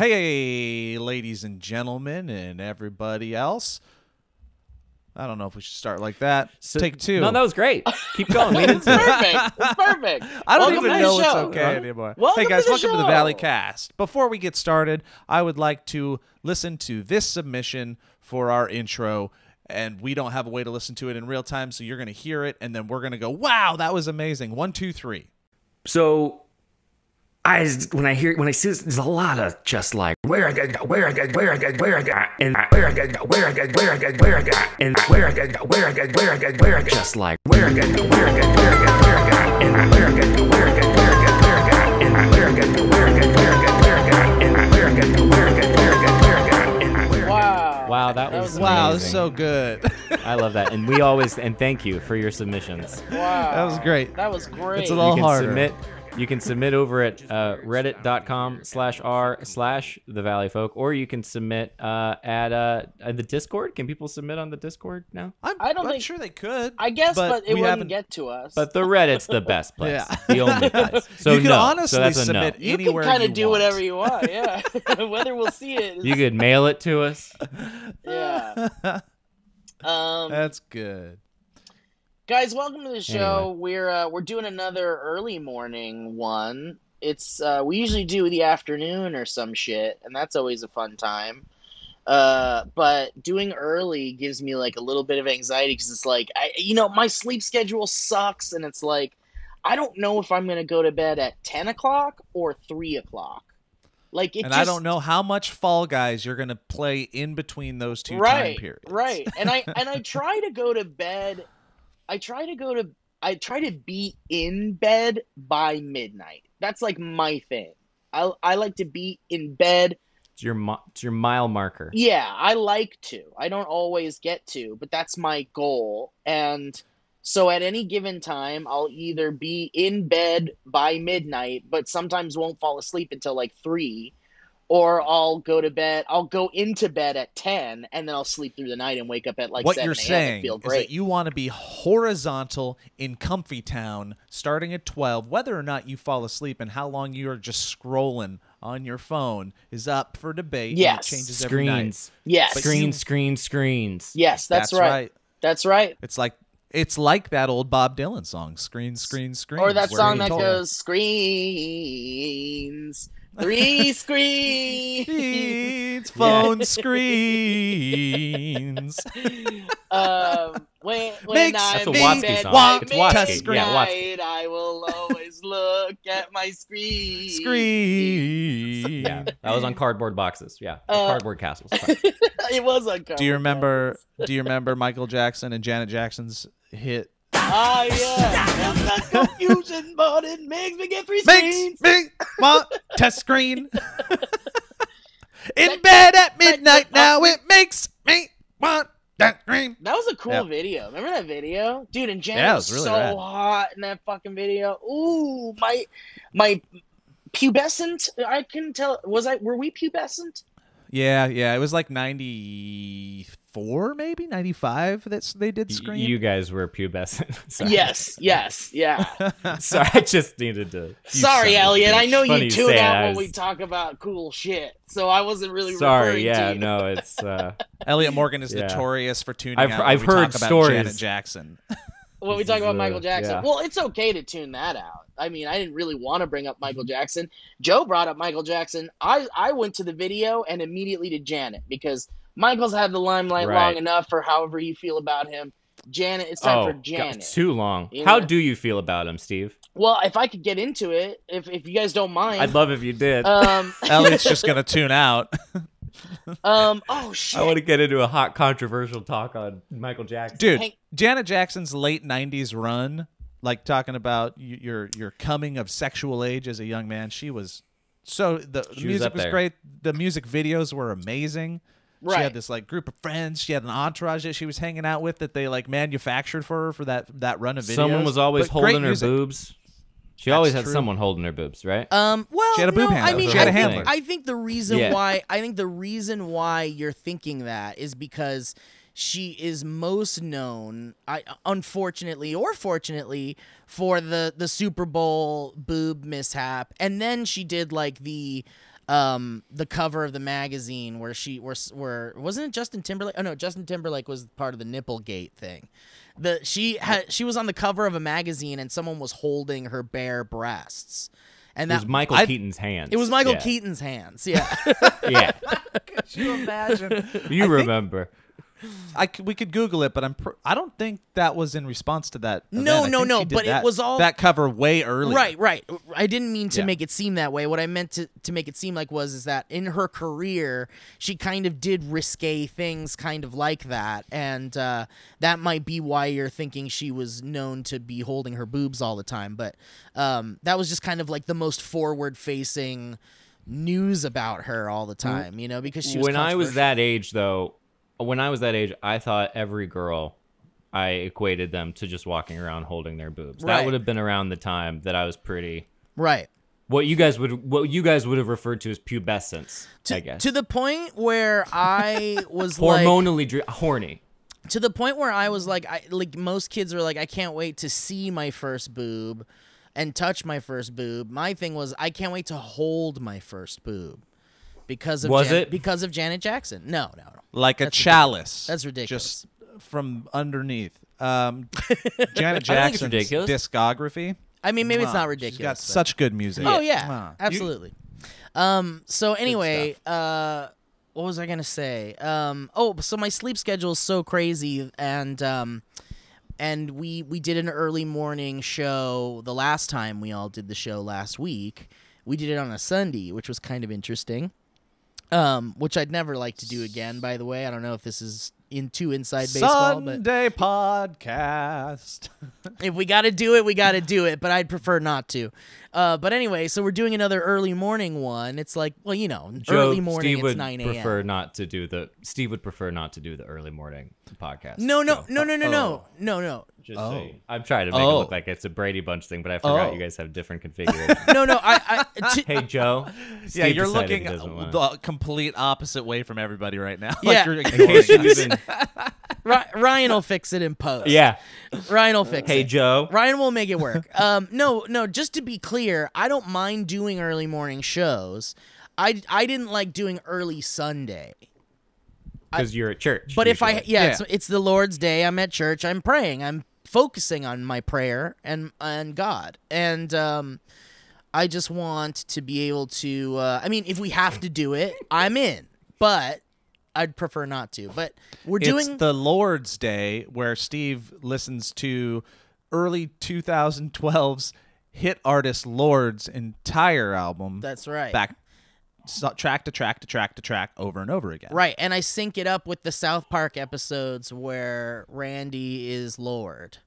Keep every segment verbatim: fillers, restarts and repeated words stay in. Hey, ladies and gentlemen and everybody else. I don't know if we should start like that. So, Take two. No, that was great. Keep going. It's perfect. It's perfect. I don't welcome even know it's okay huh? anymore. Welcome hey, guys, to welcome show. to the Valleycast. Before we get started, I would like to listen to this submission for our intro, and we don't have a way to listen to it in real time, so you're going to hear it, and then we're going to go, wow, that was amazing. One, two, three. So... I when I hear when I see this, there's a lot of just like where I got where I got where I got where I got and where I got where I got where I got where I got and where I got where I got where I got where I got just like where I got where I got where I got where I got and where I got where I got where I got where I got and where I got where I got where I got where I got and where I got where I got where I got where I got and where wow wow that was wow that's so good. I love that, and we always and thank you for your submissions. Wow, that was great. That was great. It's a little harder. You can submit over at uh, reddit.com slash r slash the Valley Folk, or you can submit uh, at, uh, at the Discord. Can people submit on the Discord now? I'm, I don't I'm think, sure they could. I guess, but, but it wouldn't get to us. But the Reddit's the best place. Yeah. The only place. So you can no. honestly so that's a submit no. anywhere you want. You can kind of do want. whatever you want, yeah. Whether we'll see it. Is... You could mail it to us. Yeah. Um, that's good. Guys, welcome to the show. Anyway. We're uh, we're doing another early morning one. It's uh, we usually do the afternoon or some shit, and that's always a fun time. Uh, but doing early gives me like a little bit of anxiety because it's like I, you know, my sleep schedule sucks, and it's like I don't know if I'm gonna go to bed at ten o'clock or three o'clock. Like it and just, I don't know how much Fall Guys you're going to play in between those two right, time periods. Right, and I and I try to go to bed. I try to go to I try to be in bed by midnight. That's like my thing. I I like to be in bed. It's your it's your mile marker. Yeah, I like to. I don't always get to, but that's my goal. And so at any given time, I'll either be in bed by midnight, but sometimes won't fall asleep until like three, or I'll go to bed. I'll go into bed at ten, and then I'll sleep through the night and wake up at like seven a m and feel great. What you're saying is that you want to be horizontal in Comfy Town starting at twelve. Whether or not you fall asleep and how long you are just scrolling on your phone is up for debate. Yes. It changes every night. Yes. Screens, screens, screens. Yes, that's, that's right. right. That's right. It's like... It's like that old Bob Dylan song, Screen, Screen, Screen. Or that song that goes, Screens, three screens, phone yeah. screens. um, when when I'm in bed by midnight, I will always look at my screens. Screens. Yeah, that was on cardboard boxes. Yeah, uh, cardboard castles. It was on cardboard. Do you remember? Do you remember Michael Jackson and Janet Jackson's hit? Ah, yeah. Confusion, but it makes me get three screens. Makes me test screen. In bed at midnight now, it makes me want that screen. That was a cool yeah. video. Remember that video? Dude, and Janet yeah, was, was really so rad. hot in that fucking video. Ooh, my my pubescent. I couldn't tell. Was I? Were we pubescent? Yeah, yeah. It was like ninety-four, maybe ninety-five. That's they did screen. You guys were pubescent. Yes, yes, yeah. Sorry, I just needed to. Sorry, Elliott. I know you tune out when we talk about cool shit, so I wasn't really. Sorry, yeah, no, it's. Uh, Elliott Morgan is yeah. notorious for tuning I've, out. When I've we heard talk stories. About Janet Jackson. When we talk about Michael Jackson, yeah. well, it's okay to tune that out. I mean, I didn't really want to bring up Michael Jackson. Joe brought up Michael Jackson. I, I went to the video and immediately to Janet because Michael's had the limelight right. long enough for however you feel about him. Janet, it's time oh, for Janet. God, too long. You know? How do you feel about him, Steve? Well, if I could get into it, if, if you guys don't mind. I'd love if you did. Um, Elliott's just going to tune out. um oh shit. I want to get into a hot controversial talk on Michael Jackson, dude. Hey. Janet Jackson's late nineties run, like talking about your your coming of sexual age as a young man. She was so the she music was, was great. The music videos were amazing. Right. She had this like group of friends. She had an entourage that she was hanging out with that they like manufactured for her for that that run of videos. Someone was always but holding her boobs. She That's always had true. someone holding her boobs, right? Um, well, she had a boob no, handler. I mean, she had I a think, handler. I think the reason yeah. why I think the reason why you're thinking that is because she is most known, I, unfortunately or fortunately, for the the Super Bowl boob mishap, and then she did like the um, the cover of the magazine where she where, where wasn't it Justin Timberlake? Oh no, Justin Timberlake was part of the Nipplegate thing. The she had she was on the cover of a magazine and someone was holding her bare breasts. And that, it was Michael I, Keaton's hands. It was Michael yeah. Keaton's hands. Yeah. Yeah. Could you imagine? You I remember. I could, we could Google it, but I'm pr I don't think that was in response to that. Event. No, no, no. But that, it was all that cover way earlier. Right, right. I didn't mean to yeah. make it seem that way. What I meant to to make it seem like was is that in her career she kind of did risque things, kind of like that, and uh, that might be why you're thinking she was known to be holding her boobs all the time. But um, that was just kind of like the most forward facing news about her all the time, you know, because she was when I was that age though. When I was that age, I thought every girl, I equated them to just walking around holding their boobs. Right. That would have been around the time that I was pretty. Right. What you guys would what you guys would have referred to as pubescence, to, I guess. To the point where I was hormonally like, horny. To the point where I was like, I, like most kids were like, I can't wait to see my first boob and touch my first boob. My thing was, I can't wait to hold my first boob. Because of was Jan it because of Janet Jackson? No, no, no. Like that's a chalice. Ridiculous. That's ridiculous. Just from underneath. Um, Janet Jackson's I discography. I mean, maybe wow. it's not ridiculous. She's got but... such good music. Oh yeah, wow. absolutely. You... Um, so anyway, uh, what was I gonna say? Um, oh, so my sleep schedule is so crazy, and um, and we we did an early morning show the last time we all did the show last week. We did it on a Sunday, which was kind of interesting. Um, which I'd never like to do again, by the way. I don't know if this is in too inside baseball. Sunday but podcast. If we got to do it, we got to do it, but I'd prefer not to. Uh, but anyway, so we're doing another early morning one. It's like, well, you know, Joe, early morning, Steve it's nine a m prefer not to do the, Steve would prefer not to do the early morning podcast. No, no, so. no, no, no, oh. no, no, no. Just oh. so you, I'm trying to make oh. it look like it's a Brady Bunch thing, but I forgot oh. you guys have different configurations. no, no. I, I hey, Joe. Steve yeah, you're looking the complete opposite way from everybody right now. Yeah. Like you're in case you even... Ryan will fix it in post. Yeah. Ryan will fix hey, it. Hey, Joe. Ryan will make it work. Um, no, no. Just to be clear, I don't mind doing early morning shows. I I didn't like doing early Sunday. Because you're at church. But usually. if I, yeah, yeah. It's, it's the Lord's Day. I'm at church. I'm praying. I'm focusing on my prayer and and God, and um I just want to be able to uh I mean, if we have to do it, I'm in, but I'd prefer not to. But we're it's doing the Lord's Day where Steve listens to early two thousand twelve's hit artist Lord's entire album. That's right. Back So track to track to track to track over and over again. Right, and I sync it up with the South Park episodes where Randy is Lord.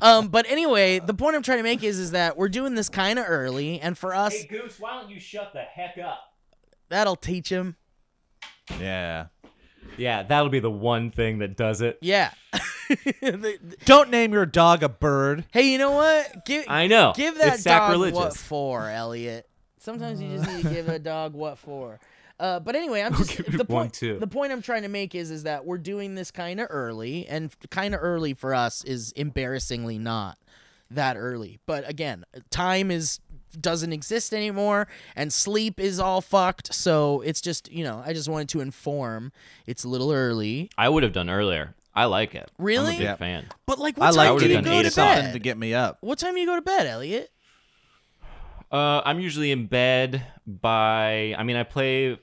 um, but anyway, the point I'm trying to make is is that we're doing this kind of early, and for us... Hey, Goose, why don't you shut the heck up? That'll teach him. Yeah. Yeah, that'll be the one thing that does it. Yeah. the, the, Don't name your dog a bird. Hey, you know what? Give, I know. Give that it's dog what for, Elliott. Sometimes you just need to give a dog what for. Uh, but anyway, I'm just the point. Too. The point I'm trying to make is is that we're doing this kind of early, and kind of early for us is embarrassingly not that early. But again, time is doesn't exist anymore, and sleep is all fucked, so it's just, you know, I just wanted to inform it's a little early. I would have done earlier. I like it. Really? I'm a big yeah. fan. But like what I time like do you go to bed? To get me up. What time do you go to bed, Elliott? Uh, I'm usually in bed by, I mean, I play,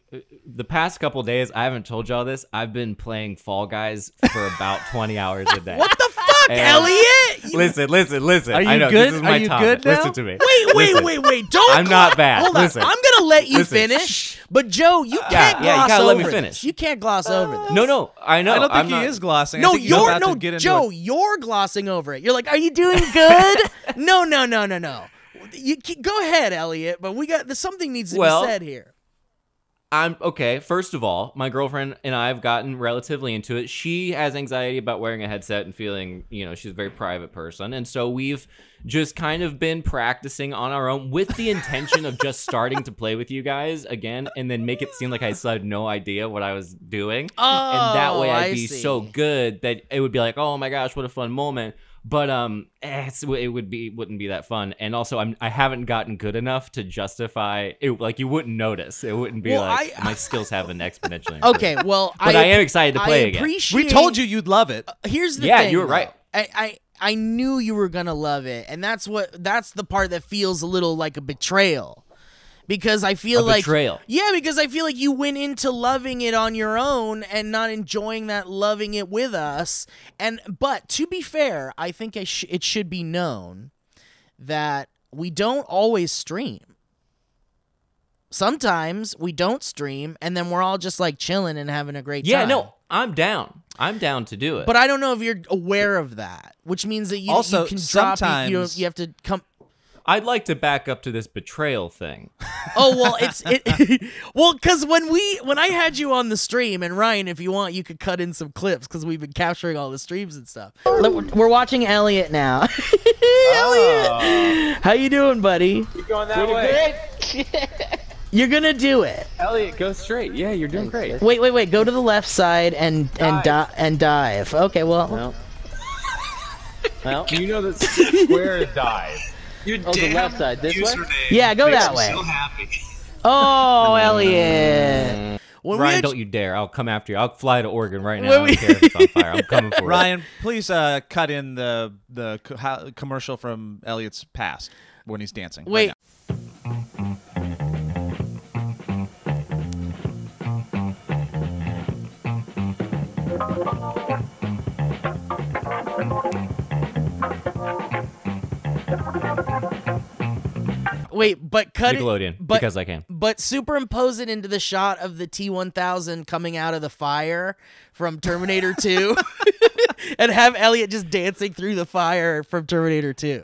the past couple days, I haven't told y'all this, I've been playing Fall Guys for about twenty hours a day. What the fuck, and Elliott? You... Listen, listen, listen. Are you I know, good? This is my Are you time. Good now? Listen to me. Wait, wait, wait, wait, wait. Don't. I'm not bad. Hold on. Listen. I'm going to let you listen. finish, but Joe, you uh, can't yeah, gloss yeah, you over let me finish. This. You can't gloss uh, over this. No, no, I know. I don't think I'm he not... is glossing. No, you're, no, Joe, you're glossing over it. You're like, are you doing good? No, no, no, no, no. You keep, go ahead, Elliott, but we got something needs to well, be said here. I'm okay. First of all, my girlfriend and I have gotten relatively into it. She has anxiety about wearing a headset and feeling, you know, she's a very private person. And so we've just kind of been practicing on our own with the intention of just starting to play with you guys again and then make it seem like I still had no idea what I was doing. Oh, and that way I'd I be see. so good that it would be like, oh my gosh, what a fun moment. But um, it's, it would be wouldn't be that fun, and also I'm I haven't gotten good enough to justify it. Like you wouldn't notice. It wouldn't be well, like I, my I, skills haven't exponentially improved. Okay, well, but I, I am excited to play I again. We told you you'd love it. Uh, here's the yeah, thing. Yeah, you were right. I, I I knew you were gonna love it, and that's what that's the part that feels a little like a betrayal. Because I feel like, yeah, because I feel like you went into loving it on your own and not enjoying that loving it with us. And but to be fair, I think I sh it should be known that we don't always stream. Sometimes we don't stream, and then we're all just like chilling and having a great yeah, time. Yeah, no, I'm down. I'm down to do it. But I don't know if you're aware of that, which means that you, also, you can sometimes drop. You, you, you have to come. I'd like to back up to this betrayal thing. Oh well, it's it. Well, because when we when I had you on the stream, and Ryan, if you want, you could cut in some clips because we've been capturing all the streams and stuff. Look, we're watching Elliott now. Oh. Elliott, how you doing, buddy? Keep going that doing way. Good? You're gonna do it. Elliott, go straight. Yeah, you're doing great. Wait, wait, wait. Go to the left side and and dive. Di and dive. Okay, well. Well, well. You know the square dive. You're oh, the left side. This way? Yeah, go that way. So happy. Oh, Elliott. When Ryan, don't you dare. I'll come after you. I'll fly to Oregon right now. I don't care if it's on fire. I'm coming for you. Ryan, please uh, cut in the the co commercial from Elliott's past when he's dancing. Wait. Right now. Wait, but cut Nickelodeon, it, but, because I can. But superimpose it into the shot of the T one thousand coming out of the fire from Terminator two, and have Elliott just dancing through the fire from Terminator two.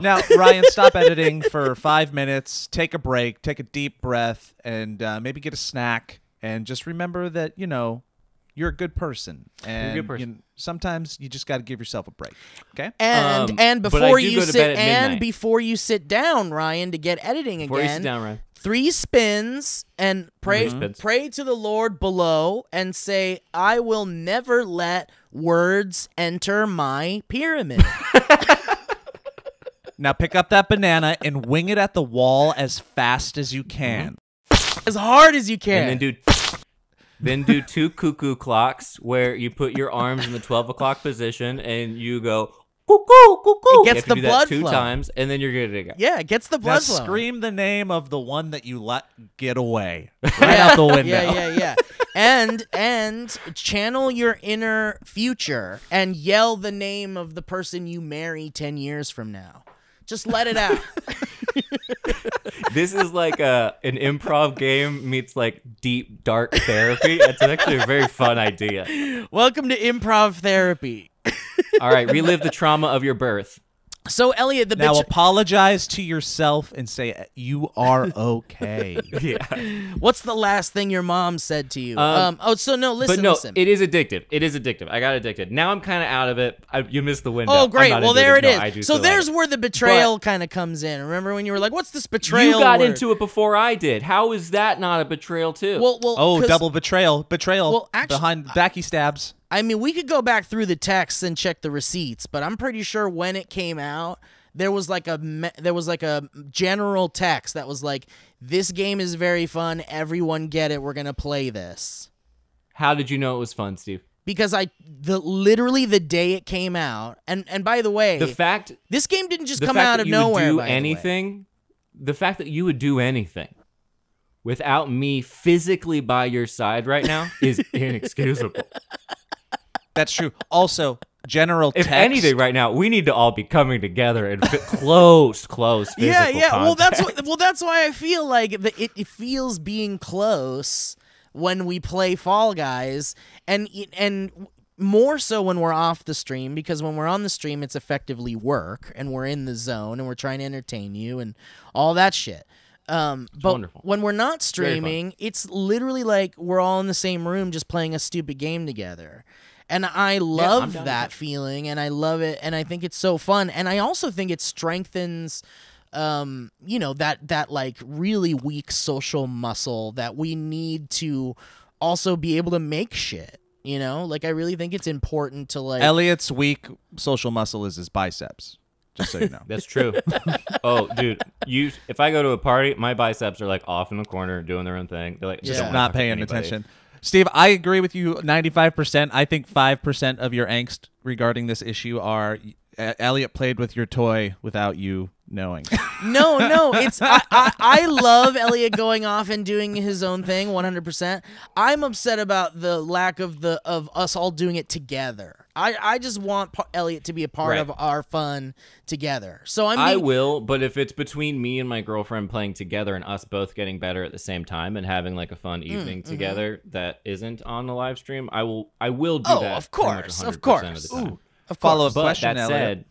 Now, Ryan, stop editing for five minutes. Take a break. Take a deep breath, and uh, maybe get a snack. And just remember that you know you're a good person. And you're a good person. You, sometimes you just got to give yourself a break. Okay. And um, and before you sit and before you sit down, Ryan, to get editing before again. You sit down, Ryan. Three spins and pray mm-hmm. pray to the Lord below and say, "I will never let words enter my pyramid." Now pick up that banana and wing it at the wall as fast as you can. As hard as you can. And then do then do two cuckoo clocks where you put your arms in the twelve o'clock position and you go, cuckoo, cuckoo. It gets the blood flow. Two times, and then you're good to go. Yeah, it gets the blood flow. Now scream the name of the one that you let get away. Right out the window. Yeah, yeah, yeah. And and channel your inner future and yell the name of the person you marry ten years from now. Just let it out. This is like a an improv game meets like deep dark therapy. It's actually a very fun idea. Welcome to improv therapy. All right, relive the trauma of your birth. So Elliott, the now bitch apologize to yourself and say you are okay. Yeah. What's the last thing your mom said to you? Um, um oh, so no, listen, but no, listen. It is addictive. It is addictive. I got addicted. Now I'm kind of out of it. I, you missed the window. Oh, great. Well, addicted. There it no, is. So there's like where the betrayal kind of comes in. Remember when you were like, "What's this betrayal?" You got word? Into it before I did. How is that not a betrayal too? Well, well, oh, double betrayal, betrayal well, actually, behind backy stabs. I mean, we could go back through the texts and check the receipts, but I'm pretty sure when it came out, there was like a me there was like a general text that was like, "This game is very fun. Everyone get it. We're gonna play this." How did you know it was fun, Steve? Because I the literally the day it came out, and and by the way, the fact this game didn't just come out of nowhere. The fact that you would do anything, the fact that you would do anything without me physically by your side right now is inexcusable. That's true. Also, general text. If anything, right now, we need to all be coming together and close, close physical Yeah, yeah. Contact. Well, that's what, well, that's why I feel like the, it, it feels being close when we play Fall Guys, and and more so when we're off the stream, because when we're on the stream, it's effectively work, and we're in the zone, and we're trying to entertain you, and all that shit. Um, but wonderful. When we're not streaming, it's literally like we're all in the same room just playing a stupid game together. And I love yeah, that feeling, and I love it, and I think it's so fun. And I also think it strengthens, um, you know, that, that like really weak social muscle that we need to also be able to make shit, you know? Like, I really think it's important to, like... Elliott's weak social muscle is his biceps, just so you know. That's true. Oh, dude, you if I go to a party, my biceps are, like, off in the corner doing their own thing. They're, like, yeah. just not paying attention. Steve, I agree with you ninety-five percent. I think five percent of your angst regarding this issue are Elliott played with your toy without you knowing. No, no. it's I, I, I love Elliott going off and doing his own thing one hundred percent. I'm upset about the lack of the of us all doing it together. I, I just want Elliott to be a part right. of our fun together. So I'm I will, but if it's between me and my girlfriend playing together and us both getting better at the same time and having like a fun evening mm, together mm-hmm. that isn't on the live stream, I will I will do oh, that. Oh, of course. Of course. Of Ooh, of Follow up question, that said,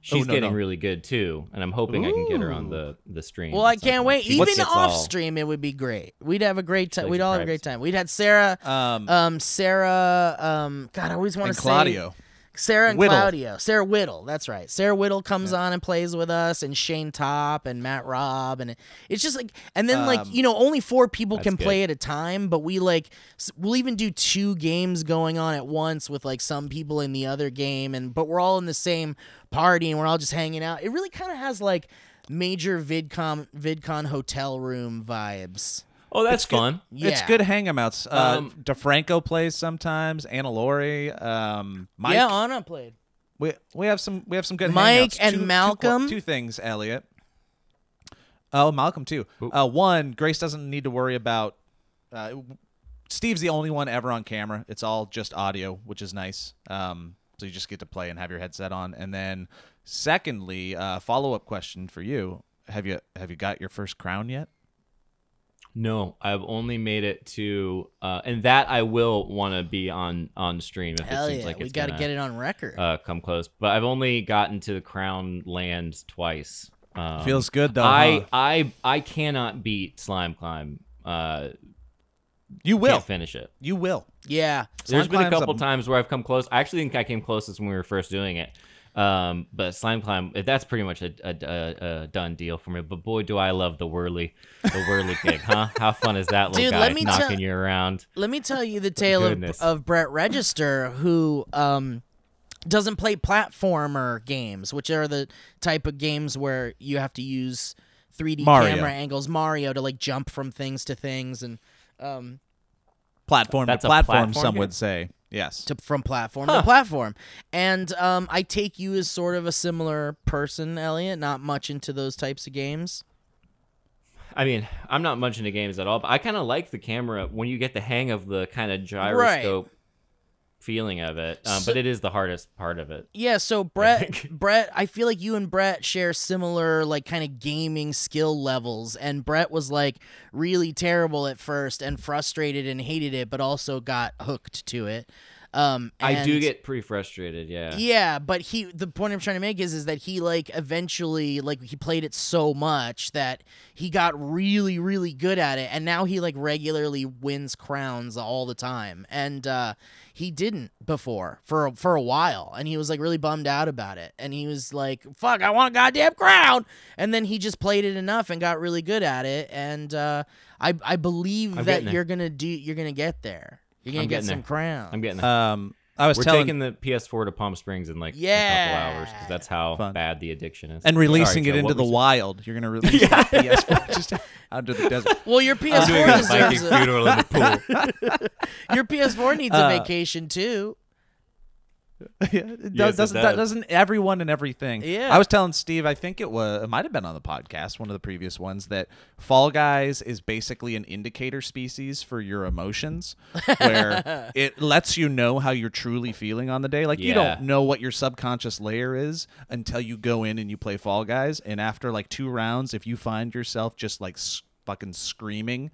she's oh, no, getting no. really good too, and I'm hoping Ooh. I can get her on the the stream. Well, I can't wait. She Even off all... stream, it would be great. We'd have a great time. We'd all have a great time. We'd had Sarah, um, um Sarah, um, God, I always want to say Claudio, Sarah and Whittle. Claudio, Sarah Whittle. That's right. Sarah Whittle comes yeah. on and plays with us, and Shane Topp and Matt Robb, and it's just like, and then um, like you know, only four people can good. play at a time, but we like we'll even do two games going on at once with like some people in the other game, and but we're all in the same party and we're all just hanging out. It really kind of has like major VidCon VidCon hotel room vibes. Oh, that's it's fun. Good, yeah. It's good hangouts. Um, uh, DeFranco plays sometimes. Anna Lori. Um, Mike. Yeah, Anna played. We we have some we have some good Mike hangouts. and two, Malcolm. Two, two things, Elliott. Oh, Malcolm too. Uh, one, Grace doesn't need to worry about. Uh, Steve's the only one ever on camera. It's all just audio, which is nice. Um, so you just get to play and have your headset on. And then, secondly, uh, follow up question for you: Have you have you got your first crown yet? No, I've only made it to, uh, and that I will want to be on on stream if Hell it seems yeah. like we it's gotta gonna, get it on record. Uh, come close, but I've only gotten to the crown land twice. Um, Feels good though. I huh? I I cannot beat Slime Climb. Uh, you will can't finish it. You will. Yeah. Slime There's been a couple a... times where I've come close. I actually think I came closest when we were first doing it. Um, but Slime Climb, that's pretty much a, a, a done deal for me. But boy, do I love the whirly, the whirly gig, huh? How fun is that? Little Dude, guy let me knocking you around. Let me tell you the tale of, of Brett Register, who um doesn't play platformer games, which are the type of games where you have to use three D Mario. camera angles, Mario, to like jump from things to things and um platform to platform. platform some game? would say. Yes. To, from platform huh. to platform. And um, I take you as sort of a similar person, Elliott, not much into those types of games. I mean, I'm not much into games at all, but I kind of like the camera when you get the hang of the kind of gyroscope right. feeling of it. Um, so, but it is the hardest part of it. Yeah, so Brett, Brett, I feel like you and Brett share similar like kind of gaming skill levels. And Brett was like really terrible at first and frustrated and hated it, but also got hooked to it. Um, and, I do get pretty frustrated, yeah. Yeah, but he the point I'm trying to make is is that he like eventually like he played it so much that he got really really good at it, and now he like regularly wins crowns all the time, and uh, he didn't before for for a while, and he was like really bummed out about it, and he was like, "Fuck, I want a goddamn crown!" And then he just played it enough and got really good at it, and uh, I I believe I'm that you're gonna do you're gonna get there. You're going to get some there. crowns. I'm getting there. Um, I was We're telling... taking the P S four to Palm Springs in like yeah. a couple hours because that's how Fun. bad the addiction is. And releasing Sorry, it Joe, into the saying? wild. You're going to release yeah. the P S four just out to the desert. Well, your P S four uh, deserves a funeral in the pool. Your P S four needs uh, a vacation too. Yeah, it yes, doesn't it does. that doesn't everyone and everything. Yeah. I was telling Steve, I think it was it might have been on the podcast, one of the previous ones, that Fall Guys is basically an indicator species for your emotions, where it lets you know how you're truly feeling on the day. Like yeah. you don't know what your subconscious layer is until you go in and you play Fall Guys, and after like two rounds, if you find yourself just like fucking screaming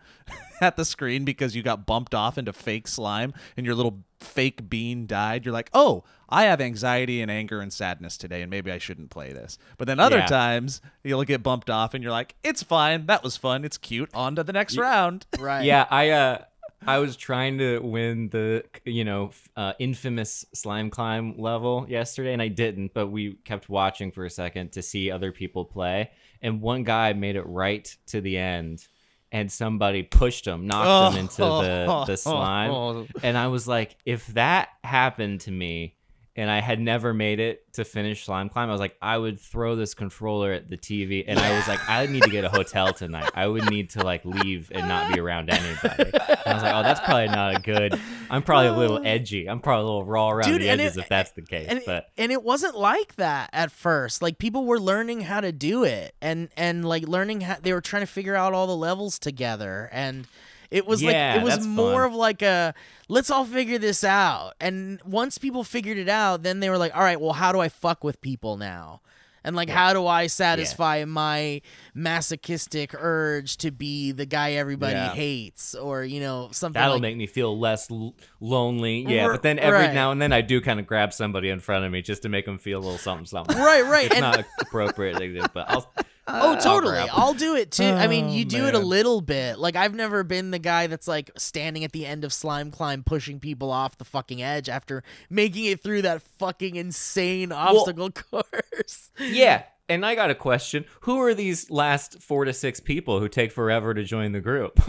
at the screen because you got bumped off into fake slime and your little fake bean died, you're like, oh, I have anxiety and anger and sadness today, and maybe I shouldn't play this. But then other yeah. times you'll get bumped off and you're like, it's fine, that was fun, it's cute, on to the next you, round. Right. Yeah, I uh I was trying to win the, you know, uh, infamous slime climb level yesterday, and I didn't, but we kept watching for a second to see other people play. And one guy made it right to the end, and somebody pushed him, knocked oh, him into oh, the, oh, the slime. Oh, oh. And I was like, if that happened to me, and I had never made it to finish slime climb, I was like, I would throw this controller at the T V. And I was like, I need to get a hotel tonight. I would need to like leave and not be around anybody. And I was like, oh, that's probably not a good, I'm probably a little edgy. I'm probably a little raw around Dude, the edges it, if that's the case. And, but. and it wasn't like that at first. Like people were learning how to do it and, and like learning how, they were trying to figure out all the levels together. And It was yeah, like it was more fun. of like a let's all figure this out. And once people figured it out, then they were like, all right, well, how do I fuck with people now? And like, yeah. how do I satisfy yeah. my masochistic urge to be the guy everybody yeah. hates, or you know something? That'll like, make me feel less l lonely. Yeah, but then every right. now and then I do kind of grab somebody in front of me just to make them feel a little something, something. Right, right. It's and not appropriate, but I'll. Uh, oh, totally. I'll do it too. Oh, I mean, you do man. it a little bit. Like, I've never been the guy that's like standing at the end of slime climb, pushing people off the fucking edge after making it through that fucking insane obstacle well, course. Yeah. And I got a question. Who are these last four to six people who take forever to join the group?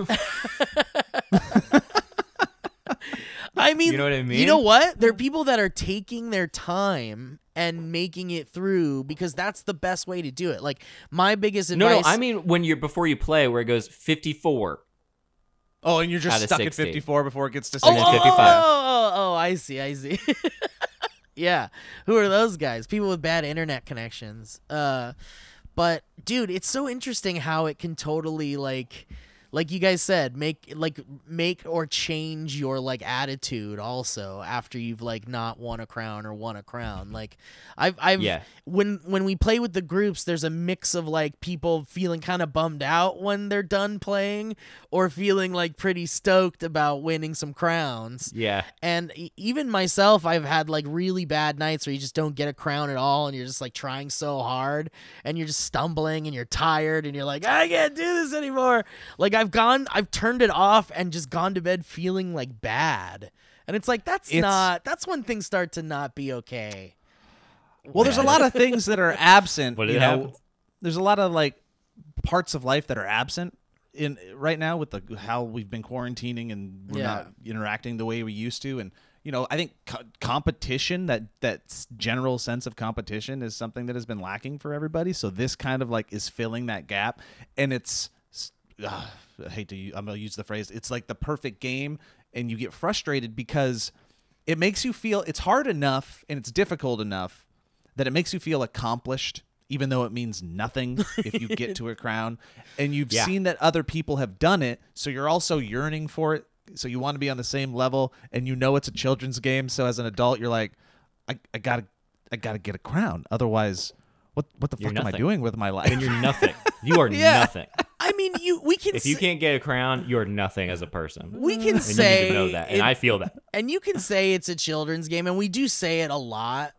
I mean, you know what I mean? You know what? There are people that are taking their time and making it through because that's the best way to do it. Like my biggest advice. No, no I mean when you're before you play, where it goes fifty-four. Oh, and you're just stuck at fifty-four before it gets to sixty. Oh, oh, oh, oh, I see, I see. Yeah, who are those guys? People with bad internet connections. Uh, but dude, it's so interesting how it can totally like. Like you guys said, make like make or change your like attitude also after you've like not won a crown or won a crown. Like I've I've yeah. when when we play with the groups, there's a mix of like people feeling kind of bummed out when they're done playing or feeling like pretty stoked about winning some crowns. Yeah. And even myself, I've had like really bad nights where you just don't get a crown at all and you're just like trying so hard and you're just stumbling and you're tired and you're like, I can't do this anymore. Like I I've gone, I've turned it off and just gone to bed feeling like bad. And it's like, that's it's, not, that's when things start to not be okay. Well, there's a lot of things that are absent, but you know, happens. There's a lot of like parts of life that are absent in right now with the, how we've been quarantining and we're yeah. not interacting the way we used to. And, you know, I think co competition, that, that general sense of competition is something that has been lacking for everybody. So this kind of like is filling that gap and it's, Uh, I hate to use, I'm going to use the phrase, it's like the perfect game, and you get frustrated because it makes you feel, it's hard enough and it's difficult enough that it makes you feel accomplished, even though it means nothing if you get to a crown. And you've yeah. seen that other people have done it, so you're also yearning for it, so you want to be on the same level, and you know it's a children's game, so as an adult, you're like, I, I gotta, I gotta get a crown, otherwise, what, what the you're fuck nothing. am I doing with my life? And you're nothing. You are yeah. nothing. I mean, you. We can. If you can't get a crown, you're nothing as a person. We can and say you need to know that, and it, I feel that. And you can say it's a children's game, and we do say it a lot.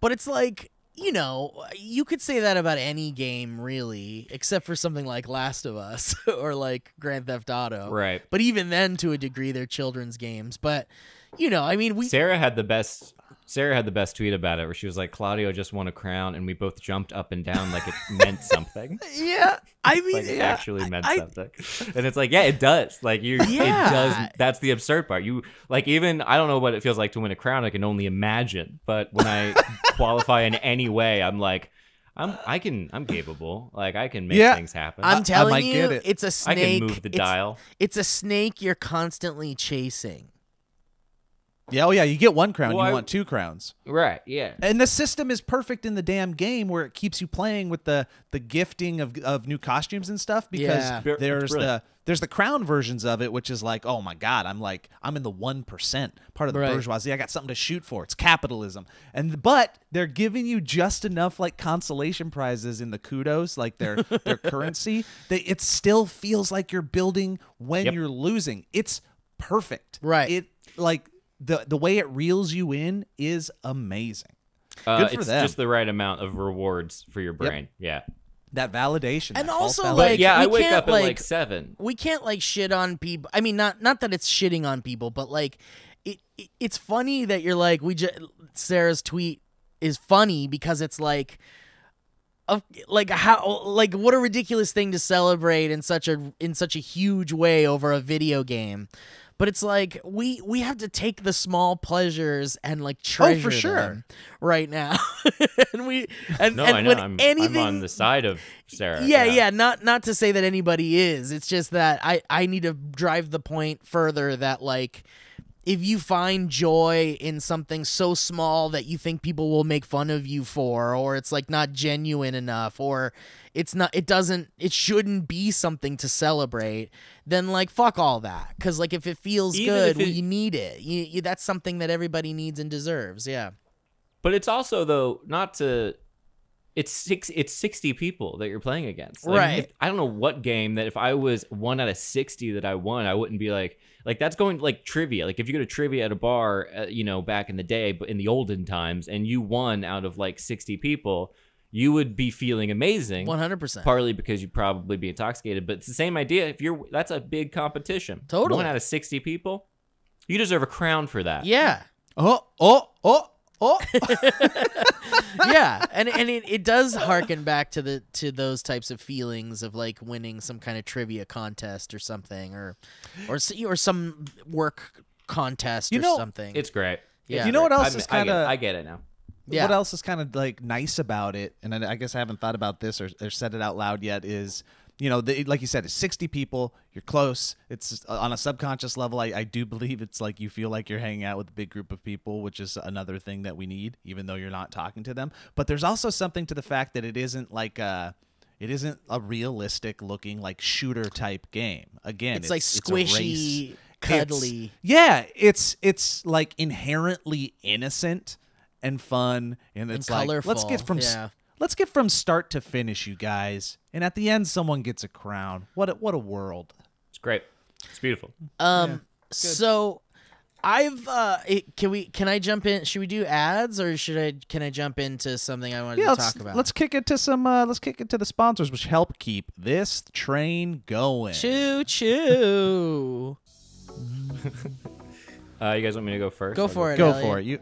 But it's like you know, you could say that about any game, really, except for something like Last of Us or like Grand Theft Auto, right? But even then, to a degree, they're children's games. But you know, I mean, we. Sarah had the best. Sarah had the best tweet about it, where she was like, Claudio just won a crown, and we both jumped up and down like it meant something. Yeah, I mean, like it yeah, actually meant I, something. I, and it's like, yeah, it does. Like, you, yeah. it does. That's the absurd part. You, like, even, I don't know what it feels like to win a crown. I can only imagine. But when I qualify in any way, I'm like, I'm, I can, I'm capable. Like, I can make yeah, things happen. I'm telling I, I might you, get it. It's a snake. I can move the it's, dial. It's a snake you're constantly chasing. Yeah, oh yeah, you get one crown, well, you want two crowns. Right, yeah. And the system is perfect in the damn game where it keeps you playing with the the gifting of of new costumes and stuff because yeah. there's the there's the crown versions of it which is like, "Oh my god, I'm like I'm in the one percent, part of the right. bourgeoisie. I got something to shoot for. It's capitalism." And but they're giving you just enough like consolation prizes in the kudos, like their their currency, that it still feels like you're building when yep. you're losing. It's perfect. Right. It like The the way it reels you in is amazing. Uh, Good for it's them. Just the right amount of rewards for your brain. Yep. Yeah. that validation. And that also, false validation. like, yeah, I wake up at like, like seven. We can't like shit on people. I mean, not not that it's shitting on people, but like, it, it it's funny that you're like, we just Sarah's tweet is funny because it's like, of like how like what a ridiculous thing to celebrate in such a in such a huge way over a video game. But it's like we we have to take the small pleasures and like treasure oh, for sure. them right now. and we and, no, and I know. When I'm, anything, I'm on the side of Sarah. Yeah, yeah, yeah. Not not to say that anybody is. It's just that I I need to drive the point further that like if you find joy in something so small that you think people will make fun of you for, or it's like not genuine enough, or it's not, it doesn't, it shouldn't be something to celebrate, then like fuck all that. Cause like if it feels Even good, it, well, you need it. You, you, that's something that everybody needs and deserves. Yeah. But it's also though, not to, it's six, it's sixty people that you're playing against. Like, right. If, I don't know what game that if I was one out of sixty that I won, I wouldn't be like, like that's going like trivia. Like if you go to trivia at a bar, uh, you know, back in the day, but in the olden times, and you won out of like sixty people, you would be feeling amazing. one hundred percent. Partly because you'd probably be intoxicated, but it's the same idea. If you're, that's a big competition. Totally. One out of sixty people, you deserve a crown for that. Yeah. Oh, oh, oh. Oh. Yeah, and and it, it does harken back to the to those types of feelings of like winning some kind of trivia contest or something, or or or some work contest you or know, something. It's great. Yeah, you know what else I, is kind of I get it now. Yeah. What else is kind of like nice about it, and I, I guess I haven't thought about this or, or said it out loud yet, is, you know, the, like you said, it's sixty people. You're close. It's on a subconscious level. I, I do believe it's like you feel like you're hanging out with a big group of people, which is another thing that we need, even though you're not talking to them. But there's also something to the fact that it isn't like a, it isn't a realistic looking like shooter type game. Again, it's, it's like squishy, it's cuddly. It's, yeah, it's it's like inherently innocent and fun, and it's and like colorful. Let's get from. Yeah. Let's get from start to finish, you guys. And at the end, someone gets a crown. What a, what a world. It's great. It's beautiful. Um, yeah, so I've uh, it, can we can I jump in? Should we do ads or should I can I jump into something I wanted yeah, to talk about? Let's kick it to some. Uh, let's kick it to the sponsors, which help keep this train going. Choo choo. uh, you guys want me to go first? Go for it. Go for it. You.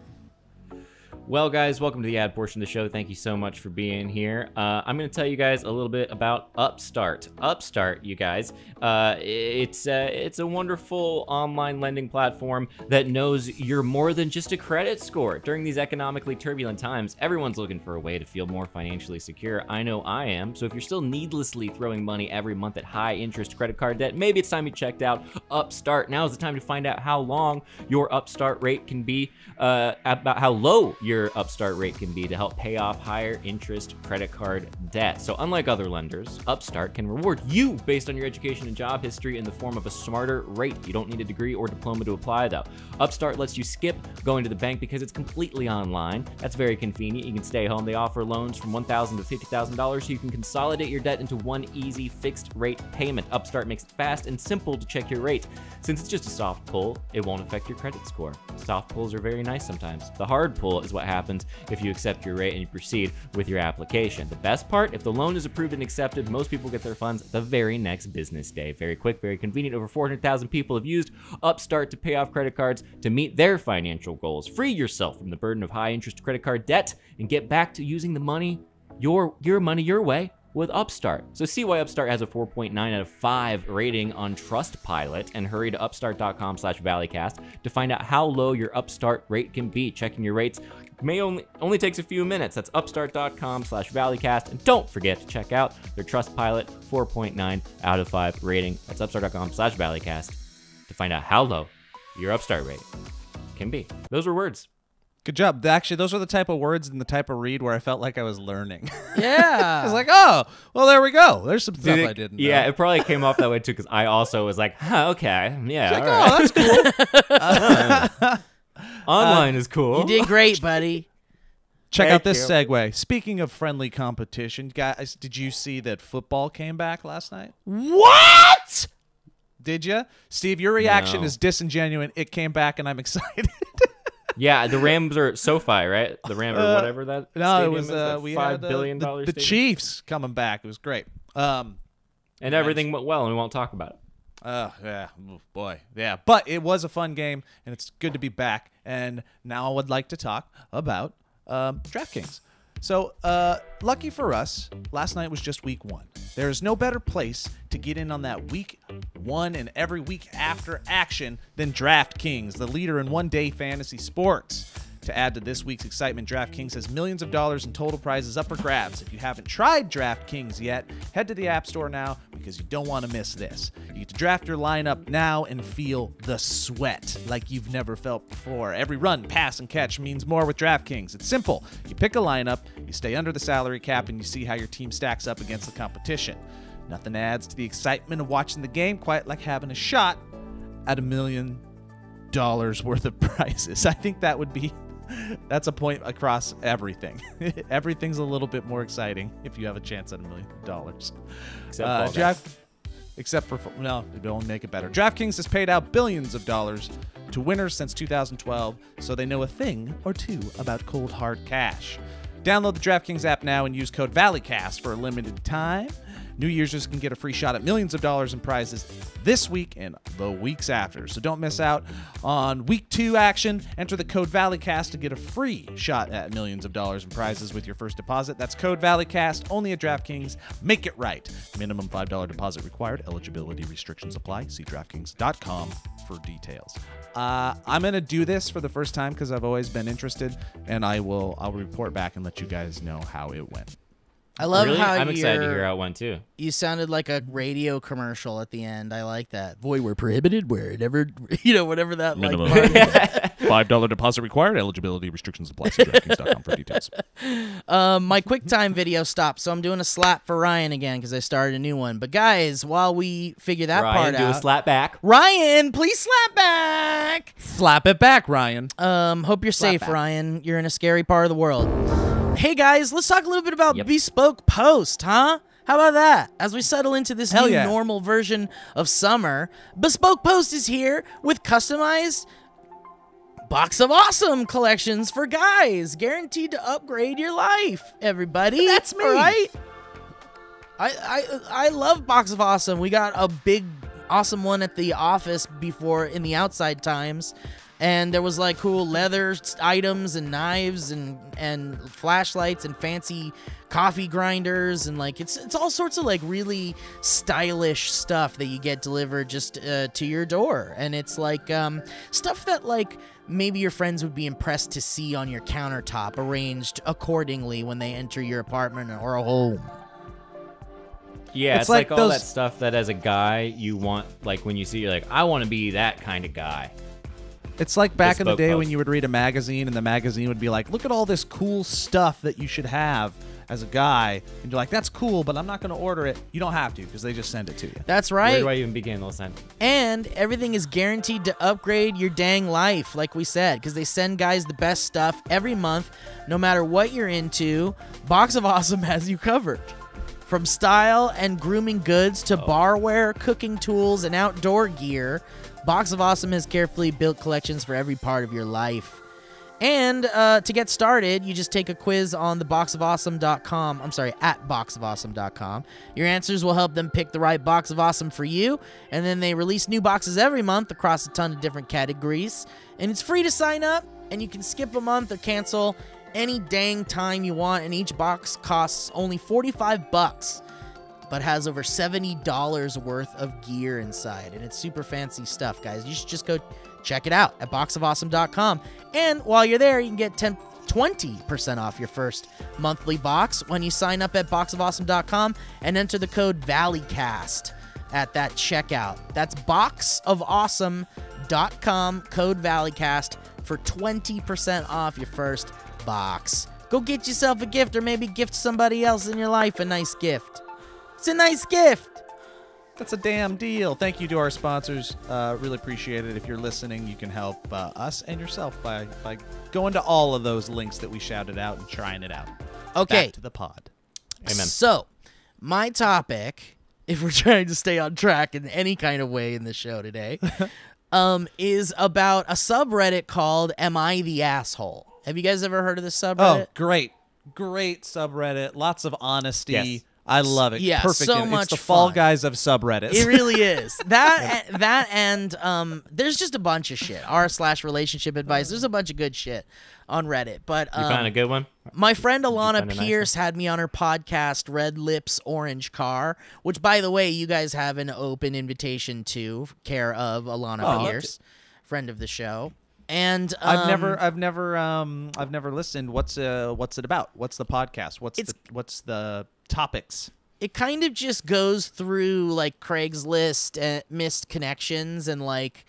Well, guys, welcome to the ad portion of the show. Thank you so much for being here. Uh, I'm going to tell you guys a little bit about Upstart. Upstart, you guys, uh, it's uh, it's a wonderful online lending platform that knows you're more than just a credit score. During these economically turbulent times, everyone's looking for a way to feel more financially secure. I know I am. So if you're still needlessly throwing money every month at high interest credit card debt, maybe it's time you checked out Upstart. Now is the time to find out how long your Upstart rate can be, uh, about how low your Upstart rate can be to help pay off higher interest credit card debt. So unlike other lenders, Upstart can reward you based on your education and job history in the form of a smarter rate. You don't need a degree or diploma to apply though. Upstart lets you skip going to the bank because it's completely online. That's very convenient. You can stay home. They offer loans from one thousand dollars to fifty thousand dollars so you can consolidate your debt into one easy fixed rate payment. Upstart makes it fast and simple to check your rate. Since it's just a soft pull, it won't affect your credit score. Soft pulls are very nice sometimes. The hard pull is what happens if you accept your rate and you proceed with your application. The best part, if the loan is approved and accepted, most people get their funds the very next business day. Very quick, very convenient. Over four hundred thousand people have used Upstart to pay off credit cards to meet their financial goals. Free yourself from the burden of high interest credit card debt and get back to using the money, your, your money, your way with Upstart. So see why Upstart has a four point nine out of five rating on Trustpilot, and hurry to upstart.com slash Valleycast to find out how low your Upstart rate can be. Checking your rates may only only takes a few minutes. That's upstart.com slash Valleycast. And don't forget to check out their Trustpilot four point nine out of five rating. That's upstart.com slash Valleycast to find out how low your Upstart rate can be. Those were words. Good job. Actually, those were the type of words and the type of read where I felt like I was learning. Yeah. I was like, oh, well, there we go. There's some stuff Did it, I didn't know. Yeah, it probably came off that way, too, because I also was like, huh, okay. Yeah, like, all right. Oh, that's cool. uh, Online uh, is cool. You did great, buddy. Check Thank out this you. segue. Speaking of friendly competition, guys, did you see that football came back last night? What? Did you? Steve, your reaction no. is disingenuous. It came back, and I'm excited. Yeah, the Rams are at SoFi, right? The Rams or whatever that. Uh, no, it was uh, we five had, uh, billion dollars. The, the Chiefs coming back. It was great. Um, and everything went well, and we won't talk about it. Oh, uh, yeah, oh, boy, yeah. But it was a fun game, and it's good to be back. And now I would like to talk about um, DraftKings. So, uh, lucky for us, last night was just week one. There is no better place to get in on that week one and every week after action than DraftKings, the leader in one-day fantasy sports. To add to this week's excitement, DraftKings has millions of dollars in total prizes up for grabs. If you haven't tried DraftKings yet, head to the App Store now because you don't want to miss this. You get to draft your lineup now and feel the sweat like you've never felt before. Every run, pass, and catch means more with DraftKings. It's simple. You pick a lineup, you stay under the salary cap, and you see how your team stacks up against the competition. Nothing adds to the excitement of watching the game quite like having a shot at a million dollars worth of prizes. I think that would be... That's a point across everything. Everything's a little bit more exciting if you have a chance at a million dollars. Except uh, for Draft, except for no, don't make it better. DraftKings has paid out billions of dollars to winners since two thousand twelve, so they know a thing or two about cold hard cash. Download the DraftKings app now and use code Valleycast for a limited time. New users can get a free shot at millions of dollars in prizes this week and the weeks after. So don't miss out on week two action. Enter the code Valleycast to get a free shot at millions of dollars in prizes with your first deposit. That's code Valleycast, only at DraftKings. Make it right. Minimum five dollar deposit required. Eligibility restrictions apply. See DraftKings dot com for details. Uh, I'm going to do this for the first time because I've always been interested, and I will I'll report back and let you guys know how it went. I love really? how I'm excited to hear out one too. You sounded like a radio commercial at the end. I like that. Boy, we're prohibited wherever, you know, whatever that. Minimum like, five dollar deposit required. Eligibility restrictions apply. DraftKings dot com for details. Um, my QuickTime video stopped, so I'm doing a slap for Ryan again because I started a new one. But guys, while we figure that Ryan, part out, Ryan, do a slap back. Ryan, please slap back. Slap it back, Ryan. Um, hope you're slap safe, back. Ryan. You're in a scary part of the world. Hey guys, let's talk a little bit about yep. Bespoke Post, huh? How about that? As we settle into this Hell new yeah. normal version of summer, Bespoke Post is here with customized box of awesome collections for guys, guaranteed to upgrade your life, everybody. That's me. All right? I, I, I love box of awesome. We got a big, awesome one at the office before in the outside times. And there was like cool leather items and knives and and flashlights and fancy coffee grinders and like it's it's all sorts of like really stylish stuff that you get delivered just uh, to your door. And it's like um, stuff that like maybe your friends would be impressed to see on your countertop, arranged accordingly when they enter your apartment or a home. Yeah, it's, it's like, like all those... that stuff that as a guy you want, like when you see, you're like, I want to be that kind of guy. It's like back in the day when you would read a magazine and the magazine would be like, look at all this cool stuff that you should have as a guy. And you're like, that's cool, but I'm not going to order it. You don't have to because they just send it to you. That's right. Where do I even begin? Those sentences? And everything is guaranteed to upgrade your dang life, like we said, because they send guys the best stuff every month. No matter what you're into, Box of Awesome has you covered. From style and grooming goods to oh. barware, cooking tools, and outdoor gear, Box of Awesome has carefully built collections for every part of your life. And uh, to get started, you just take a quiz on the box of awesome dot com. I'm sorry, at box of awesome dot com. Your answers will help them pick the right Box of Awesome for you. And then they release new boxes every month across a ton of different categories. And it's free to sign up, and you can skip a month or cancel any dang time you want. And each box costs only forty-five bucks. But has over seventy dollars worth of gear inside. And it's super fancy stuff, guys. You should just go check it out at box of awesome dot com. And while you're there, you can get ten, twenty percent off your first monthly box when you sign up at box of awesome dot com and enter the code Valleycast at that checkout. That's box of awesome dot com, code Valleycast, for twenty percent off your first box. Go get yourself a gift or maybe gift somebody else in your life a nice gift. It's a nice gift. That's a damn deal. Thank you to our sponsors. Uh, really appreciate it. If you're listening, you can help uh, us and yourself by, by going to all of those links that we shouted out and trying it out. Okay. Back to the pod. Amen. So my topic if we're trying to stay on track in any kind of way in the show today, um, is about a subreddit called Am I the Asshole? Have you guys ever heard of this subreddit? Oh, great. Great subreddit. Lots of honesty. Yes. I love it. Yeah, perfect. So much fun. It's the Fall Guys of subreddits. It really is. That that and um, there's just a bunch of shit. R slash relationship advice. There's a bunch of good shit on Reddit. But um, you found a good one? My friend Alana Pierce had me on her podcast, Red Lips Orange Car, which, by the way, you guys have an open invitation to, care of Alana Pierce, friend of the show. And um, I've never, I've never, um, I've never listened. What's uh, what's it about? What's the podcast? What's the, what's the topics? It kind of just goes through like Craigslist and missed connections and like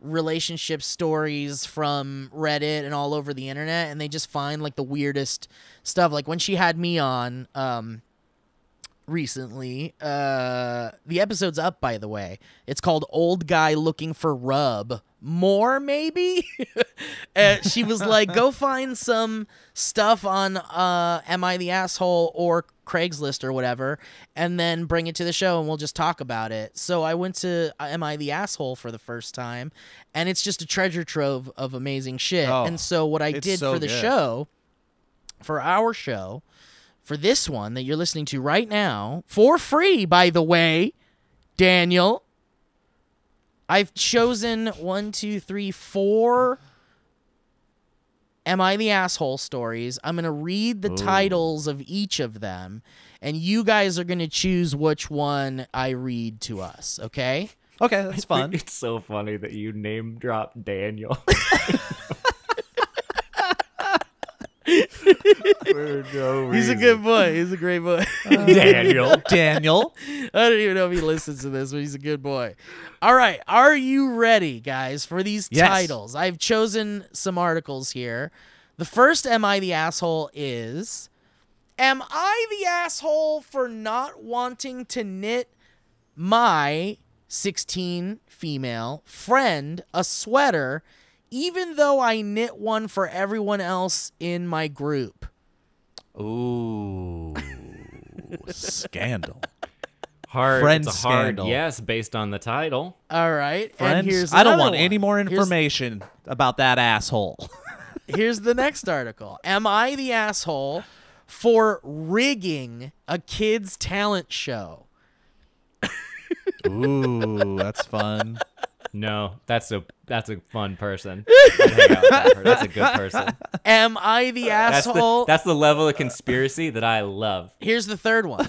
relationship stories from Reddit and all over the internet, and they just find like the weirdest stuff. Like when she had me on um, recently, uh, the episode's up, by the way. It's called "Old Guy Looking for Rub." More maybe. And she was like, go find some stuff on uh Am I the Asshole or Craigslist or whatever, and then bring it to the show and we'll just talk about it. So I went to Am I the Asshole for the first time, and it's just a treasure trove of amazing shit. Oh, and so what I did so for the good. show for our show for this one that you're listening to right now for free, by the way, Daniel, I've chosen one, two, three, four Am I the Asshole stories. I'm going to read the Ooh. titles of each of them, and you guys are going to choose which one I read to us, okay? Okay, that's fun. It's so funny that you name drop Daniel. No, he's a good boy. He's a great boy. Uh, Daniel. Daniel. I don't even know if he listens to this, but he's a good boy. All right. Are you ready, guys, for these yes. titles? I've chosen some articles here. The first Am I the Asshole is, Am I the Asshole for not wanting to knit my sixteen female friend a sweater, even though I knit one for everyone else in my group? Ooh. Scandal. Hard, Friend it's a hard scandal. Yes, based on the title. All right. Friends, and here's I don't want one. any more information here's, about that asshole. Here's the next article. Am I the Asshole for rigging a kid's talent show? Ooh, that's fun. No, that's a that's a fun person. That that's a good person. Am I the Asshole? That's the, that's the level of conspiracy that I love. Here's the third one.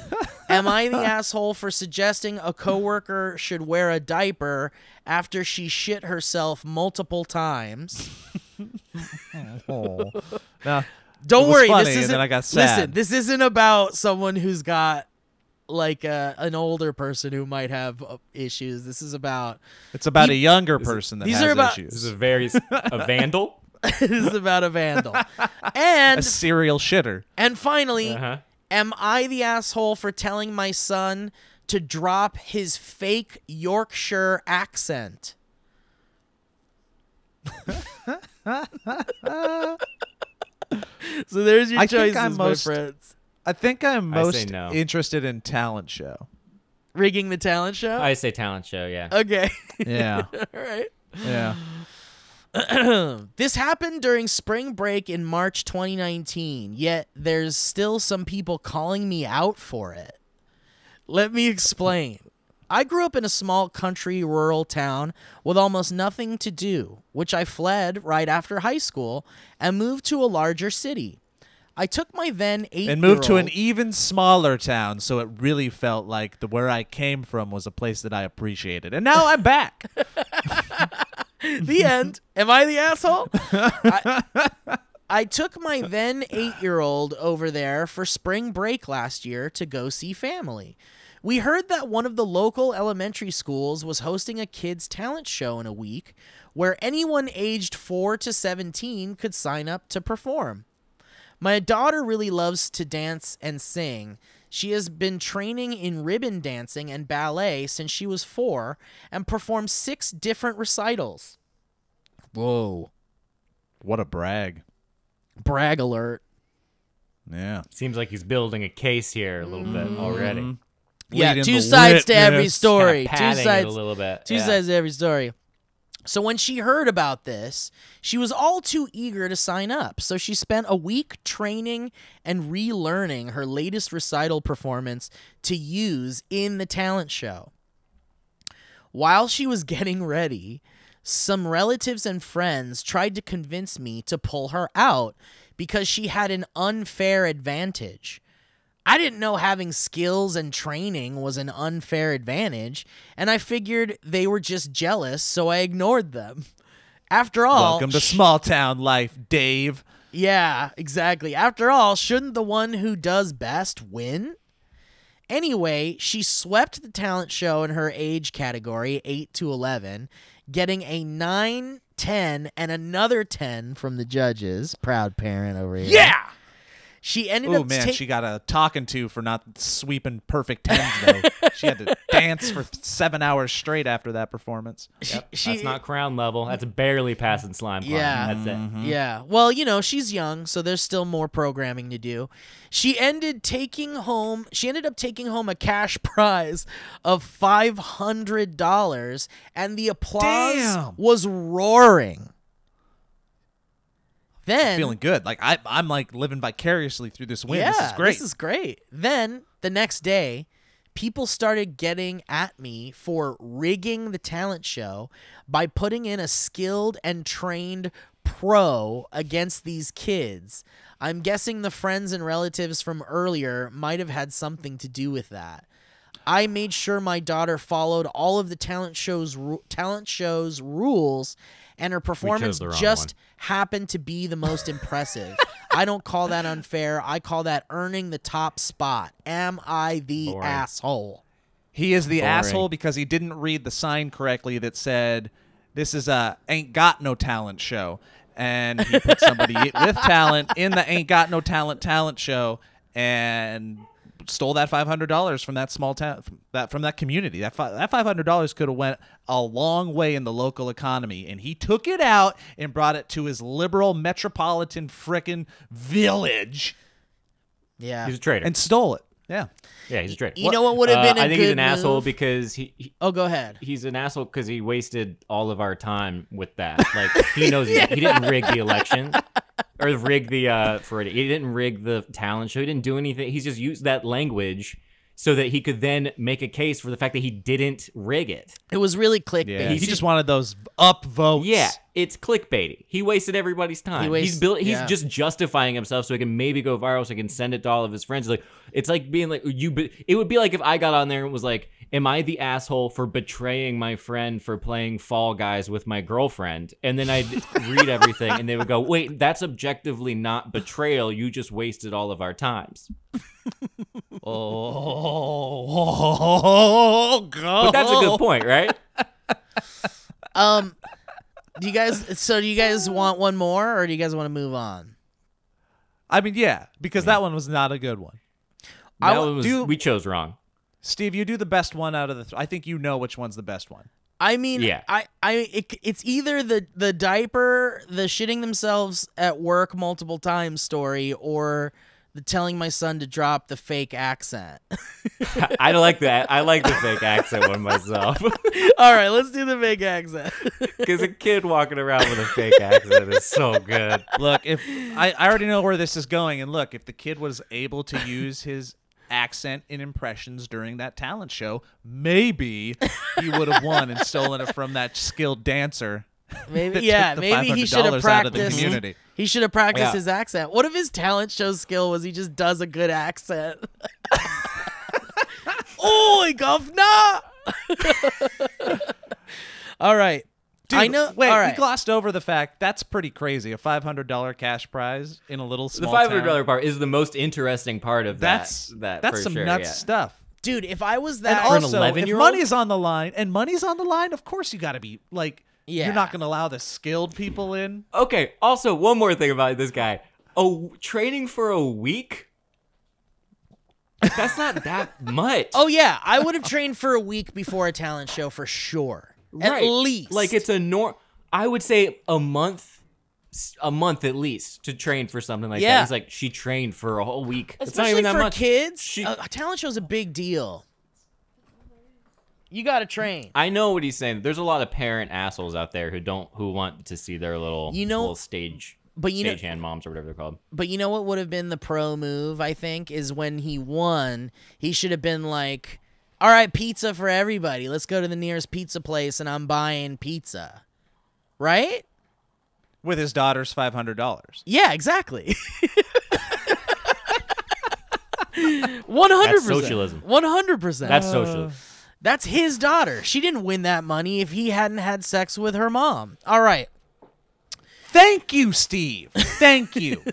Am I the Asshole for suggesting a coworker should wear a diaper after she shit herself multiple times? Oh. Now, Don't worry. Funny, this isn't. I got sad. Listen, this isn't about someone who's got, like, uh, an older person who might have uh, issues. This is about... It's about he, a younger person that these has are about, issues. This is a very... A vandal? This is about a vandal. And... A serial shitter. And finally, uh-huh. Am I the Asshole for telling my son to drop his fake Yorkshire accent? So there's your I choices, my most... friends. I think I'm most no. interested in talent show. Rigging the talent show? I say talent show, yeah. Okay. Yeah. All right. Yeah. This happened during spring break in March twenty nineteen, yet there's still some people calling me out for it. Let me explain. I grew up in a small country rural town with almost nothing to do, which I fled right after high school and moved to a larger city. I took my then eight-year-old... And moved to an even smaller town, so it really felt like the where I came from was a place that I appreciated. And now I'm back. The end. Am I the Asshole? I, I took my then eight-year-old over there for spring break last year to go see family. We heard that one of the local elementary schools was hosting a kids' talent show in a week where anyone aged four to seventeen could sign up to perform. My daughter really loves to dance and sing. She has been training in ribbon dancing and ballet since she was four and performed six different recitals. Whoa. What a brag. Brag alert. Yeah. Seems like he's building a case here a little mm. bit already. Yeah, two sides to every story. Two sides, a little bit. Two sides to every story. So when she heard about this, she was all too eager to sign up. So she spent a week training and relearning her latest recital performance to use in the talent show. While she was getting ready, some relatives and friends tried to convince me to pull her out because she had an unfair advantage. I didn't know having skills and training was an unfair advantage, and I figured they were just jealous, so I ignored them. After all... Welcome to small-town life, Dave. Yeah, exactly. After all, shouldn't the one who does best win? Anyway, she swept the talent show in her age category, eight to eleven, getting a nine, ten, and another ten from the judges. Proud parent over here. Yeah! She ended Ooh, up. Oh man, she got a talking to for not sweeping perfect tens though. She had to dance for seven hours straight after that performance. Yep. She, that's not crown level. That's barely passing slime. Yeah, climbing. That's mm-hmm. it. Yeah. Well, you know, she's young, so there's still more programming to do. She ended taking home. She ended up taking home a cash prize of five hundred dollars, and the applause Damn. was roaring. Then, feeling good. Like I, I'm like living vicariously through this win. Yeah, this is great. This is great. Then the next day, people started getting at me for rigging the talent show by putting in a skilled and trained pro against these kids. I'm guessing the friends and relatives from earlier might have had something to do with that. I made sure my daughter followed all of the talent show's talent show's rules, and her performance just happened to be the most impressive. I don't call that unfair. I call that earning the top spot. Am I the Boring. asshole? He is the Boring. asshole because he didn't read the sign correctly that said, this is a ain't got no talent show. And he put somebody with talent in the ain't got no talent talent show and stole that five hundred dollars from that small town, from that from that community. That fi that five hundred dollars could have went a long way in the local economy, and he took it out and brought it to his liberal metropolitan frickin' village. Yeah, he's a traitor and stole it. Yeah, yeah, he's a traitor. You what? know what would have been? Uh, a I think good he's an move? asshole because he, he. Oh, go ahead. He's an asshole because he wasted all of our time with that. Like he knows yeah. he, he didn't rig the election. Or rig the uh for it. He didn't rig the talent show. He didn't do anything. He's just used that language so that he could then make a case for the fact that he didn't rig it. It was really clickbait. Yeah. He just wanted those up votes. Yeah, it's clickbaity. He wasted everybody's time. He wasted, he's built. He's yeah. just justifying himself so he can maybe go viral, so he can send it to all of his friends. It's like it's like being like you. It would be like if I got on there and was like, am I the asshole for betraying my friend for playing Fall Guys with my girlfriend? And then I'd read everything and they would go, wait, that's objectively not betrayal. You just wasted all of our times. oh, oh, oh, God. But that's a good point, right? um, do you guys, so do you guys want one more or do you guys want to move on? I mean, yeah, because yeah. that one was not a good one. That I was, do, we chose wrong. Steve, you do the best one out of the. Th I think you know which one's the best one. I mean, yeah. I, I, it, it's either the the diaper, the shitting themselves at work multiple times story, or the telling my son to drop the fake accent. I like that. I like the fake accent one myself. All right, let's do the fake accent. Because a kid walking around with a fake accent is so good. Look, if I, I already know where this is going, and look, if the kid was able to use his accent and impressions during that talent show, maybe he would have won and stolen it from that skilled dancer. Maybe yeah, maybe he should have practiced. He, he should have practiced yeah. his accent. What if his talent show skill was he just does a good accent? Oi, governor! All right. Dude, I know. Wait, right. we glossed over the fact that's pretty crazy. A five hundred dollar cash prize in a little small. The five hundred dollar part is the most interesting part of that's, that. That that's for some sure, nuts yeah. stuff, dude. If I was that, and also, an if money's on the line, and money's on the line, of course you got to be like, yeah. you're not going to allow the skilled people in. Okay. Also, one more thing about this guy. Oh, training for a week. That's not that much. Oh yeah, I would have trained for a week before a talent show for sure. Right. At least, like it's a norm. I would say a month, a month at least to train for something like yeah. that. It's like she trained for a whole week, especially it's not even that for much. kids. She, a, a talent show is a big deal. You got to train. I know what he's saying. There's a lot of parent assholes out there who don't who want to see their little you know little stage. But you Stagehand know, moms or whatever they're called. But you know what would have been the pro move, I think, is when he won, he should have been like, all right, pizza for everybody. Let's go to the nearest pizza place, and I'm buying pizza. Right? With his daughter's five hundred dollars. Yeah, exactly. one hundred percent. That's socialism. one hundred percent. That's socialism. Uh, That's his daughter. She didn't win that money if he hadn't had sex with her mom. All right. Thank you, Steve. Thank you.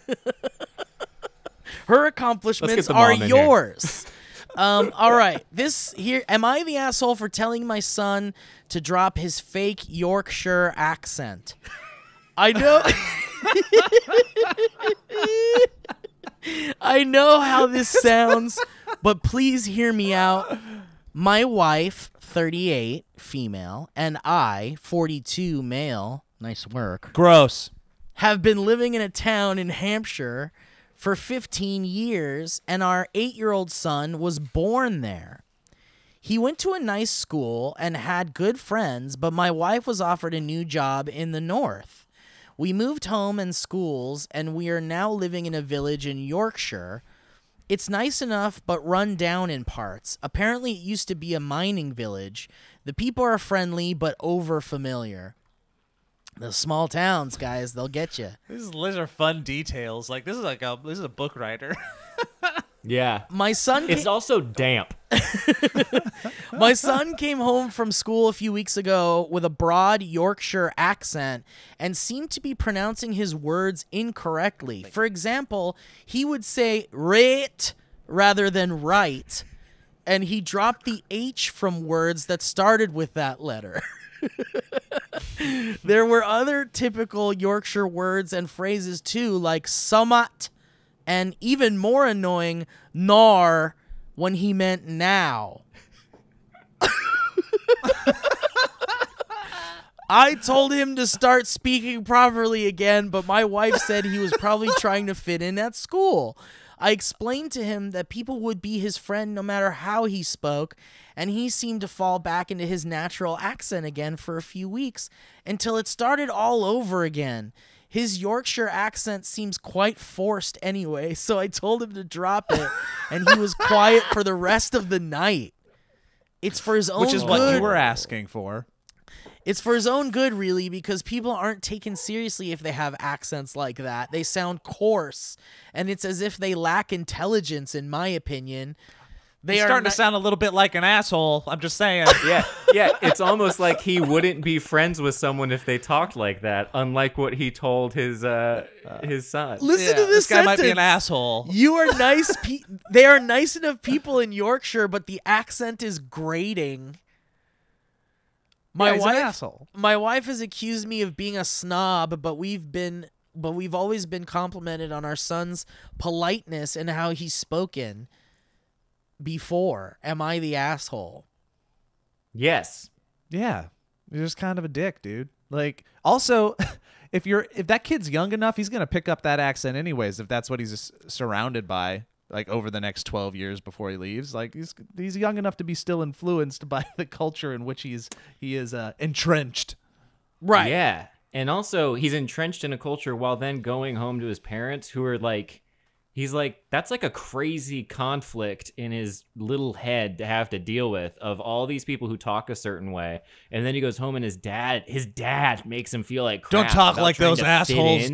Her accomplishments are yours. um, all right. This here. Am I the asshole for telling my son to drop his fake Yorkshire accent? I know. I know how this sounds, but please hear me out. My wife, thirty-eight, female, and I, forty-two, male. Nice work. Gross. Have been living in a town in Hampshire for fifteen years, and our eight-year-old son was born there. He went to a nice school and had good friends, but my wife was offered a new job in the north. We moved home and schools, and we are now living in a village in Yorkshire. It's nice enough, but run down in parts. Apparently, it used to be a mining village. The people are friendly, but over-familiar. The small towns, guys, they'll get you. These are fun details. Like this is like a this is a book writer. Yeah, my son. It's also damp. My son came home from school a few weeks ago with a broad Yorkshire accent and seemed to be pronouncing his words incorrectly. For example, he would say "rate" rather than "right," and he dropped the H from words that started with that letter. There were other typical Yorkshire words and phrases too, like "summat" and even more annoying "nar" when he meant "now." I told him to start speaking properly again, but my wife said he was probably trying to fit in at school. I explained to him that people would be his friend no matter how he spoke, and he seemed to fall back into his natural accent again for a few weeks until it started all over again. His Yorkshire accent seems quite forced anyway, so I told him to drop it, and he was quiet for the rest of the night. It's for his own good. Which is what you were asking for. It's for his own good, really, because people aren't taken seriously if they have accents like that. They sound coarse, and it's as if they lack intelligence, in my opinion. They He's are starting to sound a little bit like an asshole. I'm just saying. Yeah, yeah. It's almost like he wouldn't be friends with someone if they talked like that, unlike what he told his uh, uh, his son. Listen yeah, to this, this guy sentence. Might be an asshole. You are nice. Pe they are nice enough people in Yorkshire, but the accent is grating. My yeah, wife, an asshole. My wife has accused me of being a snob, but we've been, but we've always been complimented on our son's politeness and how he's spoken before. Am I the asshole? Yes. Yeah. You're just kind of a dick, dude. Like, also, if you're if that kid's young enough, he's gonna pick up that accent anyways. If that's what he's surrounded by, like over the next twelve years before he leaves, like he's he's young enough to be still influenced by the culture in which he's he is uh, entrenched. Right. Yeah. And also he's entrenched in a culture while then going home to his parents who are like, he's like, that's like a crazy conflict in his little head to have to deal with of all these people who talk a certain way. And then he goes home and his dad, his dad makes him feel like crap. Don't talk like those assholes.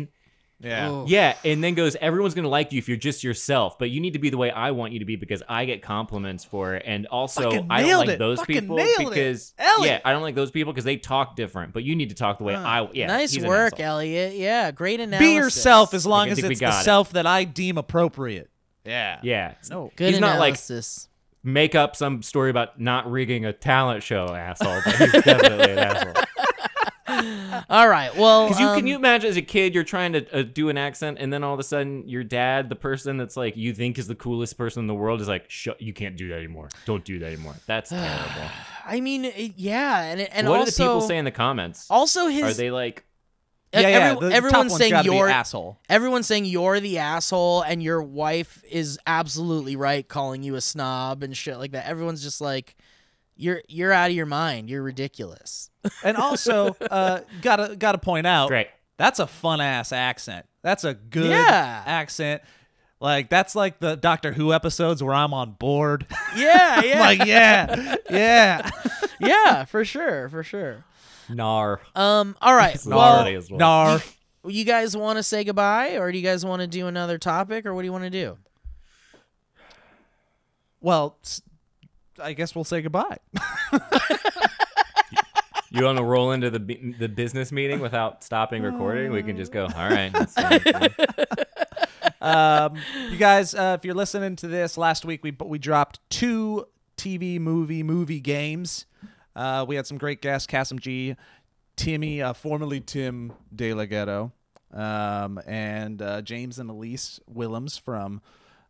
Yeah. Ooh. Yeah. And then goes, everyone's going to like you if you're just yourself, but you need to be the way I want you to be because I get compliments for it. And also I don't like those people because yeah, I don't like those people because they talk different, but you need to talk the way uh, I, yeah. Nice work, Elliott. Yeah. Great analysis. Be yourself as long as it's the self that I deem appropriate. Yeah. Yeah. No. Good analysis. Not like make up some story about not rigging a talent show, asshole, but he's definitely an asshole. All right. Well, because you um, can you imagine as a kid you're trying to uh, do an accent, and then all of a sudden your dad, the person that's like you think is the coolest person in the world, is like, "Shut! You can't do that anymore. Don't do that anymore." That's terrible. I mean, it, yeah, and and what also, do the people say in the comments? Also, his are they like? Yeah, yeah, every, yeah everyone's saying you're asshole. Everyone's saying you're the asshole, and your wife is absolutely right calling you a snob and shit like that. Everyone's just like, You're you're out of your mind. You're ridiculous. And also, uh, gotta gotta point out, Great. that's a fun ass accent. That's a good yeah. accent. Like that's like the Doctor Who episodes where I'm on board. Yeah, yeah, like yeah, yeah, yeah, for sure, for sure. Nar. Um. All right. It's well, gnarly as well. Nar. You guys want to say goodbye, or do you guys want to do another topic, or what do you want to do? Well. I guess we'll say goodbye. You want to roll into the b the business meeting without stopping recording? We can just go. All right. um, you guys, uh, if you're listening to this, last week we we dropped two T V movie movie games. Uh, we had some great guests: Cassim G, Timmy, uh, formerly Tim De La Ghetto, um, and uh, James and Elise Willems from.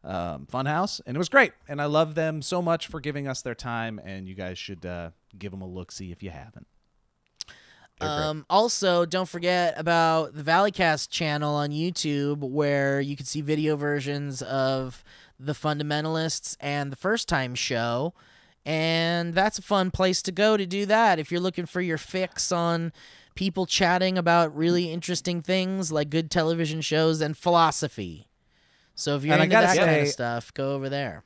Um, Funhouse, and it was great, and I love them so much for giving us their time, and you guys should uh, give them a look-see if you haven't. Um, also, don't forget about the Valleycast channel on YouTube, where you can see video versions of The Fundamentalists and The First Time Show, and that's a fun place to go to do that if you're looking for your fix on people chatting about really interesting things like good television shows and philosophy. So if you're and into I gotta that say, kind of stuff, go over there.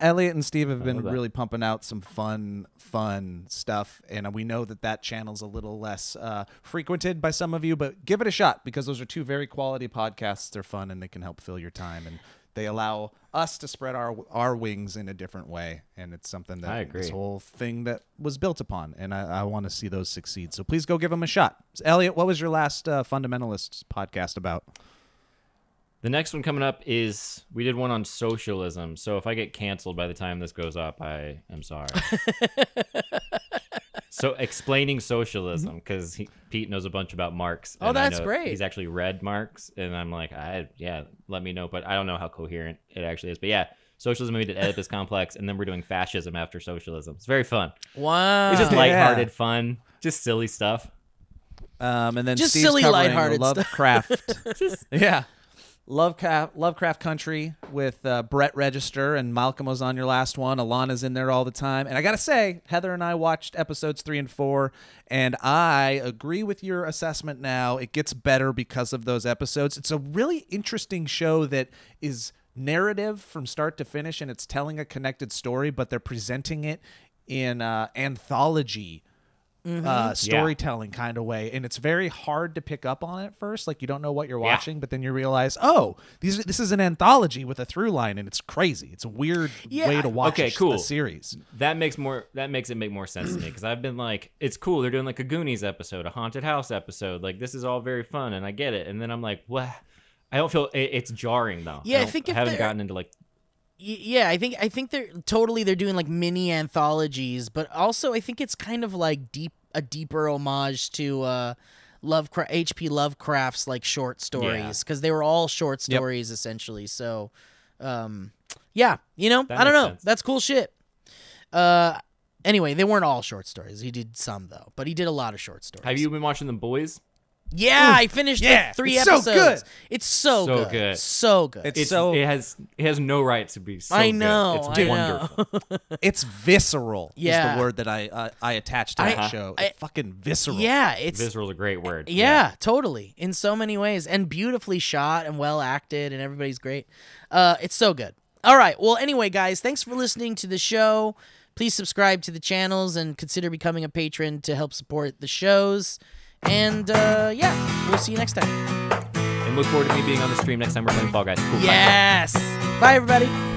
Elliott and Steve have been really pumping out some fun, fun stuff, and we know that that channel's a little less uh, frequented by some of you, but give it a shot because those are two very quality podcasts. They're fun, and they can help fill your time, and they allow us to spread our our wings in a different way, and it's something that I agree. This whole thing that was built upon, and I, I want to see those succeed. So please go give them a shot. So, Elliott, what was your last uh, Fundamentalists podcast about? The next one coming up is, we did one on socialism, so if I get canceled by the time this goes up, I am sorry. So explaining socialism, because Pete knows a bunch about Marx. Oh, that's great. He's actually read Marx, and I'm like, I yeah, let me know, but I don't know how coherent it actually is. But yeah, socialism, we did Oedipus Complex, and then we're doing fascism after socialism. It's very fun. Wow. It's just lighthearted yeah. fun, just silly stuff. Um, and then just Steve's silly, lighthearted Lovecraft. Just, yeah. Lovecraft, Lovecraft Country with uh, Brett Register, and Malcolm O's on your last one. Alana's in there all the time. And I got to say, Heather and I watched episodes three and four, and I agree with your assessment now. It gets better because of those episodes. It's a really interesting show that is narrative from start to finish, and it's telling a connected story, but they're presenting it in uh, anthology Mm-hmm. uh, storytelling yeah. kind of way, and it's very hard to pick up on at first. Like, you don't know what you're watching, yeah. but then you realize, oh, these this is an anthology with a through line, and it's crazy. It's a weird yeah. way to watch okay, cool. a series. That makes more that makes it make more sense to me, because I've been like, it's cool. They're doing like a Goonies episode, a haunted house episode. Like, this is all very fun, and I get it. And then I'm like, what? I don't feel it, it's jarring though. Yeah, I, I think I haven't gotten into like. Yeah, I think I think they're totally they're doing like mini anthologies, but also I think it's kind of like deep a deeper homage to uh, Lovecraft, H P Lovecraft's like short stories, because yeah. they were all short stories yep. essentially. So, um, yeah, you know, that I don't know, sense. That's cool shit. Uh, anyway, they weren't all short stories. He did some though, but he did a lot of short stories. Have you been watching The Boys? Yeah, Ooh, I finished yeah, the three it's episodes. So good. It's so, so good. good. So good. It's, it's so it has it has no right to be so I know. Good. It's I wonderful. Know. It's visceral yeah. is the word that I uh, I attached to I, that show. I, it's fucking visceral. Yeah, it's visceral's a great word. Yeah, yeah, totally. In so many ways. And beautifully shot and well acted, and everybody's great. Uh it's so good. All right. Well, anyway, guys, thanks for listening to the show. Please subscribe to the channels and consider becoming a patron to help support the shows. And, uh, yeah, we'll see you next time. And look forward to me being on the stream next time we're playing Fall Guys. Cool. Yes! Bye, everybody.